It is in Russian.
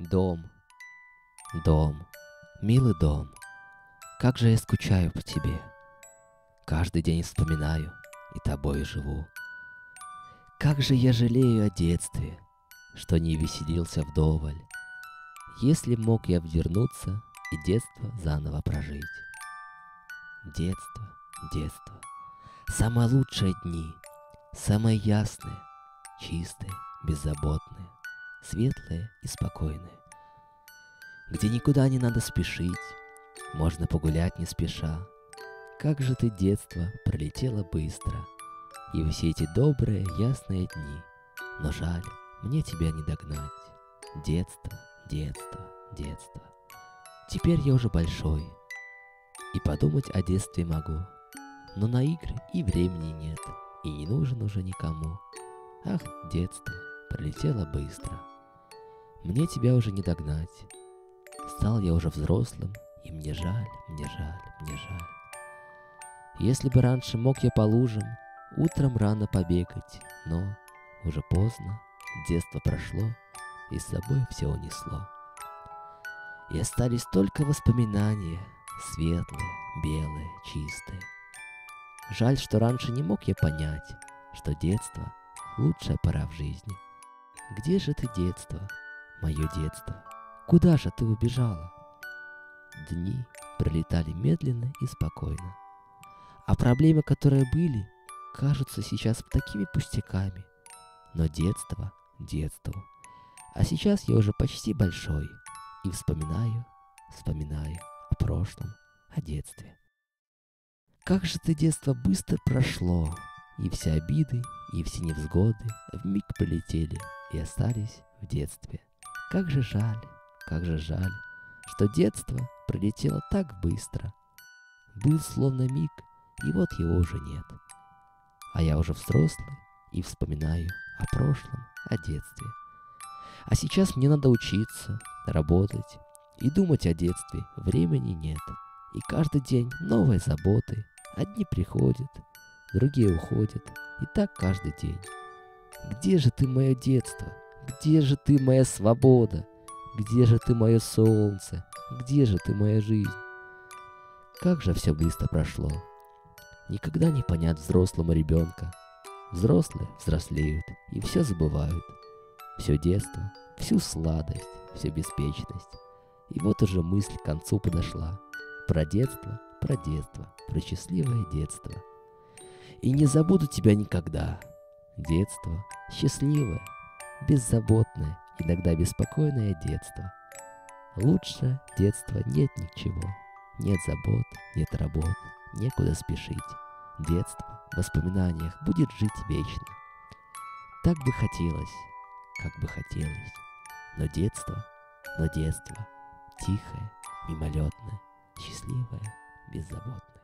Дом, дом, милый дом, как же я скучаю по тебе. Каждый день вспоминаю и тобой живу. Как же я жалею о детстве, что не веселился вдоволь. Если б мог я вернуться и детство заново прожить. Детство, детство, самые лучшие дни, самые ясные, чистые, беззаботные, светлые и спокойные, где никуда не надо спешить, можно погулять не спеша. Как же ты, детство, пролетело быстро, и все эти добрые, ясные дни, но жаль, мне тебя не догнать. Детство, детство, детство. Теперь я уже большой, и подумать о детстве могу, но на игры и времени нет, и не нужен уже никому. Ах, детство, пролетело быстро, мне тебя уже не догнать. Стал я уже взрослым, и мне жаль, мне жаль, мне жаль. Если бы раньше мог я по лужам утром рано побегать, но уже поздно, детство прошло, и с собой все унесло. И остались только воспоминания, светлые, белые, чистые. Жаль, что раньше не мог я понять, что детство — лучшая пора в жизни. Где же ты, детство, мое детство? Куда же ты убежала? Дни пролетали медленно и спокойно. А проблемы, которые были, кажутся сейчас такими пустяками. Но детство, детство. А сейчас я уже почти большой. И вспоминаю, вспоминаю о прошлом, о детстве. Как же ты, детство, быстро прошло. И все обиды, и все невзгоды вмиг полетели и остались в детстве. Как же жаль, что детство пролетело так быстро. Был словно миг, и вот его уже нет. А я уже взрослый и вспоминаю о прошлом, о детстве. А сейчас мне надо учиться, работать и думать о детстве. Времени нет. И каждый день новые заботы. Одни приходят, другие уходят. И так каждый день. Где же ты, мое детство? Где же ты, моя свобода? Где же ты, мое солнце? Где же ты, моя жизнь? Как же все быстро прошло. Никогда не понять взрослому ребенка. Взрослые взрослеют и все забывают. Все детство, всю сладость, всю беспечность. И вот уже мысль к концу подошла. Про детство, про детство, про счастливое детство. И не забуду тебя никогда. Детство, счастливое, беззаботное, иногда беспокойное детство. Лучше детства нет ничего. Нет забот, нет работ, некуда спешить. Детство в воспоминаниях будет жить вечно. Так бы хотелось, как бы хотелось. Но детство, тихое, мимолетное, счастливое, беззаботное.